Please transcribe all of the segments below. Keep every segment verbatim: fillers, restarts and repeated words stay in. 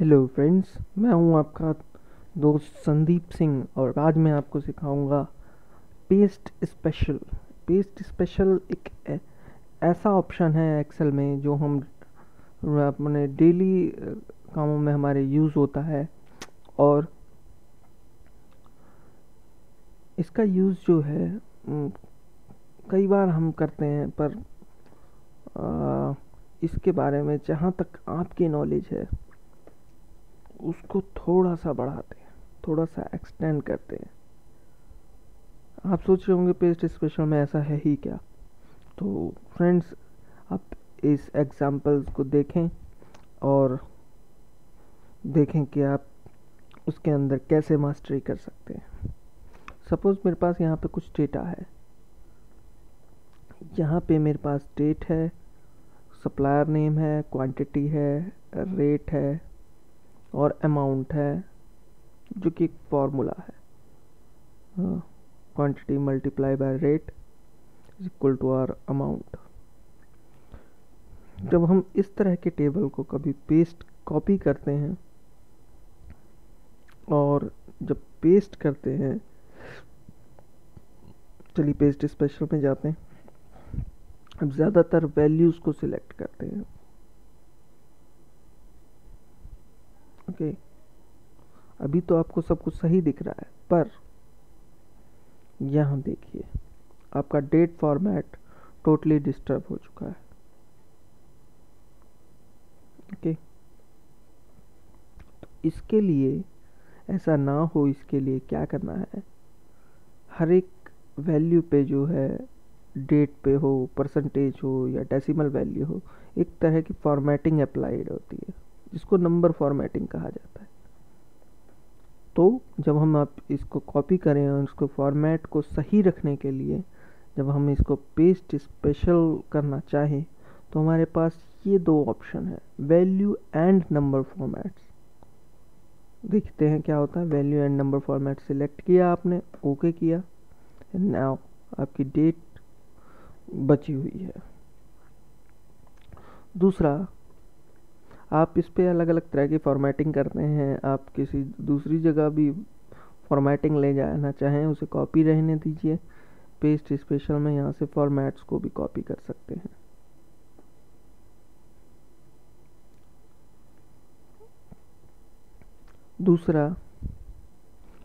Hello friends, मैं हूं आपका दोस्त संदीप सिंह और आज मैं आपको सिखाऊंगा पेस्ट स्पेशल। पेस्ट स्पेशल एक ऐ, ऐसा ऑप्शन है एक्सेल में जो हम अपने डेली कामों में हमारे यूज़ होता है और इसका यूज़ जो है कई बार हम करते हैं, पर आ, इसके बारे में जहाँ तक आपकी नॉलेज है उसको थोड़ा सा बढ़ाते हैं, थोड़ा सा एक्सटेंड करते हैं। आप सोच रहे होंगे पेस्ट स्पेशल में ऐसा है ही क्या। तो फ्रेंड्स, आप इस एग्जाम्पल्स को देखें और देखें कि आप उसके अंदर कैसे मास्टरी कर सकते हैं। सपोज़ मेरे पास यहाँ पे कुछ डेटा है, यहाँ पे मेरे पास डेट है, सप्लायर नेम है, क्वांटिटी है, रेट है और अमाउंट है, जो कि एक फॉर्मूला है, quantity multiply by rate is equal to our amount. जब हम इस तरह के टेबल को कभी पेस्ट कॉपी करते हैं और जब पेस्ट करते हैं, चलिए पेस्ट स्पेशल में जाते हैं। अब ज़्यादातर वैल्यूज़ को सिलेक्ट करते हैं। ओके, अभी तो आपको सब कुछ सही दिख रहा है, पर यहाँ देखिए आपका डेट फॉर्मेट टोटली डिस्टर्ब हो चुका है। ओके, तो इसके लिए ऐसा ना हो, इसके लिए क्या करना है, हर एक वैल्यू पे जो है, डेट पे हो, परसेंटेज हो या डेसिमल वैल्यू हो, एक तरह की फॉर्मेटिंग अप्लाइड होती है जिसको नंबर फॉर्मेटिंग कहा जाता है। तो जब हम आप इसको कॉपी करें और इसको फॉर्मेट को सही रखने के लिए जब हम इसको पेस्ट स्पेशल करना चाहें तो हमारे पास ये दो ऑप्शन है, वैल्यू एंड नंबर फॉर्मेट्स। देखते हैं क्या होता है। Value and number format select किया आपने, ओके किया, नाउ आपकी डेट बची हुई है। दूसरा, आप इस पर अलग अलग तरह की फॉर्मेटिंग करते हैं, आप किसी दूसरी जगह भी फॉर्मेटिंग ले जाना चाहें उसे कॉपी रहने दीजिए। पेस्ट स्पेशल में यहाँ से फॉर्मेट्स को भी कॉपी कर सकते हैं। दूसरा,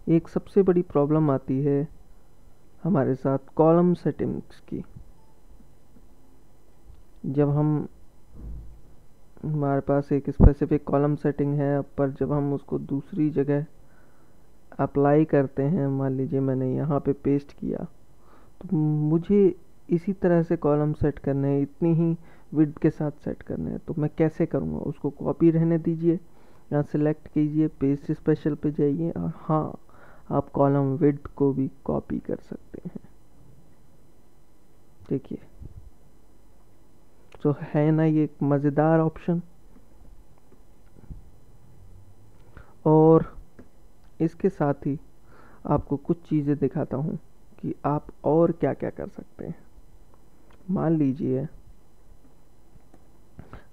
एक सबसे बड़ी प्रॉब्लम आती है हमारे साथ कॉलम सेटिंग्स की। जब हम हमारे पास एक स्पेसिफिक कॉलम सेटिंग है, पर जब हम उसको दूसरी जगह अप्लाई करते हैं, मान लीजिए मैंने यहाँ पे पेस्ट किया, तो मुझे इसी तरह से कॉलम सेट करने हैं, इतनी ही विड्थ के साथ सेट करने हैं, तो मैं कैसे करूँगा। उसको कॉपी रहने दीजिए, यहाँ सेलेक्ट कीजिए, पेस्ट स्पेशल पे जाइए और हाँ, आप कॉलम विड्थ को भी कॉपी कर सकते हैं। देखिए, तो है ना ये एक मज़ेदार ऑप्शन। और इसके साथ ही आपको कुछ चीज़ें दिखाता हूँ कि आप और क्या क्या कर सकते हैं। मान लीजिए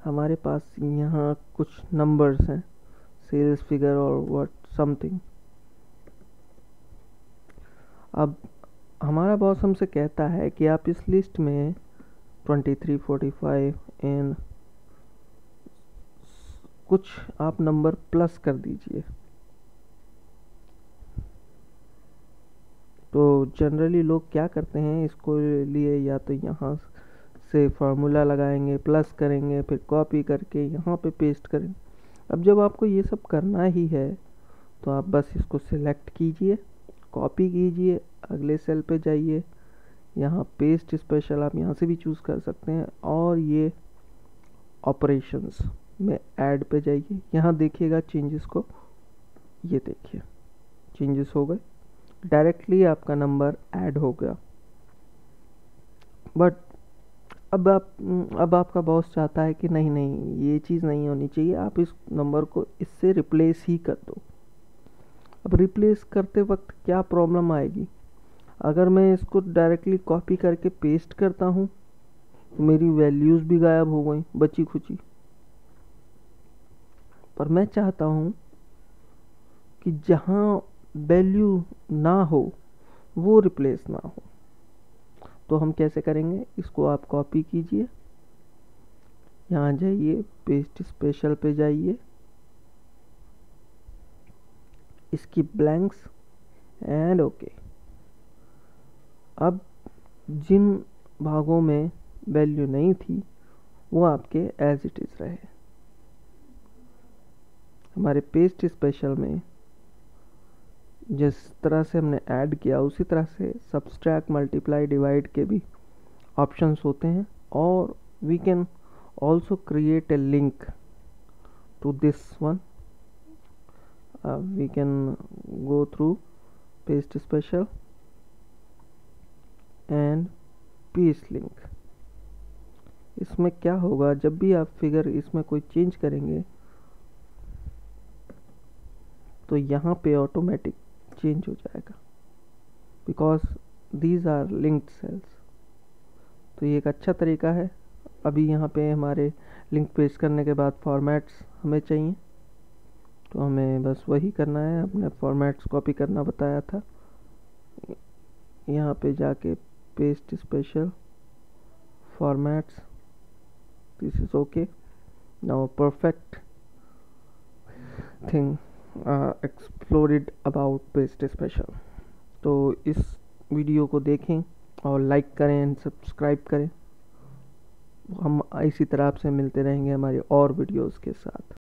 हमारे पास यहाँ कुछ नंबर्स हैं, सेल्स फिगर और व्हाट समथिंग। अब हमारा बॉस हमसे कहता है कि आप इस लिस्ट में twenty three, forty five and कुछ आप नंबर प्लस कर दीजिए। तो जनरली लोग क्या करते हैं, इसको लिए या तो यहाँ से फार्मूला लगाएंगे, प्लस करेंगे, फिर कॉपी करके यहाँ पे पेस्ट करें। अब जब आपको ये सब करना ही है तो आप बस इसको सिलेक्ट कीजिए, कॉपी कीजिए, अगले सेल पे जाइए, यहाँ पेस्ट स्पेशल आप यहाँ से भी चूज़ कर सकते हैं और ये ऑपरेशंस में ऐड पे जाइए। यहाँ देखिएगा चेंजेस को, ये देखिए चेंजेस हो गए, डायरेक्टली आपका नंबर ऐड हो गया। बट अब आप अब आपका बॉस चाहता है कि नहीं नहीं, ये चीज़ नहीं होनी चाहिए, आप इस नंबर को इससे रिप्लेस ही कर दो। अब रिप्लेस करते वक्त क्या प्रॉब्लम आएगी, अगर मैं इसको डायरेक्टली कॉपी करके पेस्ट करता हूँ मेरी वैल्यूज़ भी गायब हो गई, बची खुची। पर मैं चाहता हूँ कि जहाँ वैल्यू ना हो वो रिप्लेस ना हो। तो हम कैसे करेंगे, इसको आप कॉपी कीजिए, यहाँ जाइए, पेस्ट स्पेशल पे जाइए, इसकी ब्लैंक्स एंड ओके। अब जिन भागों में वैल्यू नहीं थी वो आपके एज इट इज़ रहे। हमारे पेस्ट स्पेशल में जिस तरह से हमने ऐड किया उसी तरह से सब्सट्रैक्ट, मल्टीप्लाई, डिवाइड के भी ऑप्शंस होते हैं, और we can also create a link to this one. We can go through paste special and paste link. इसमें क्या होगा, जब भी आप फिगर इसमें कोई चेंज करेंगे तो यहाँ पे ऑटोमेटिक चेंज हो जाएगा, because these are linked cells. तो ये एक अच्छा तरीका है। अभी यहाँ पे हमारे लिंक पेश करने के बाद फॉर्मेट्स हमें चाहिए, तो हमें बस वही करना है, अपने फॉर्मेट्स कॉपी करना बताया था। यहाँ पे जाके paste special formats, this is okay. Now perfect thing explored about paste special. तो इस वीडियो को देखें और लाइक करें एंड सब्सक्राइब करें। हम इसी तरह आपसे मिलते रहेंगे हमारी और वीडियोस के साथ।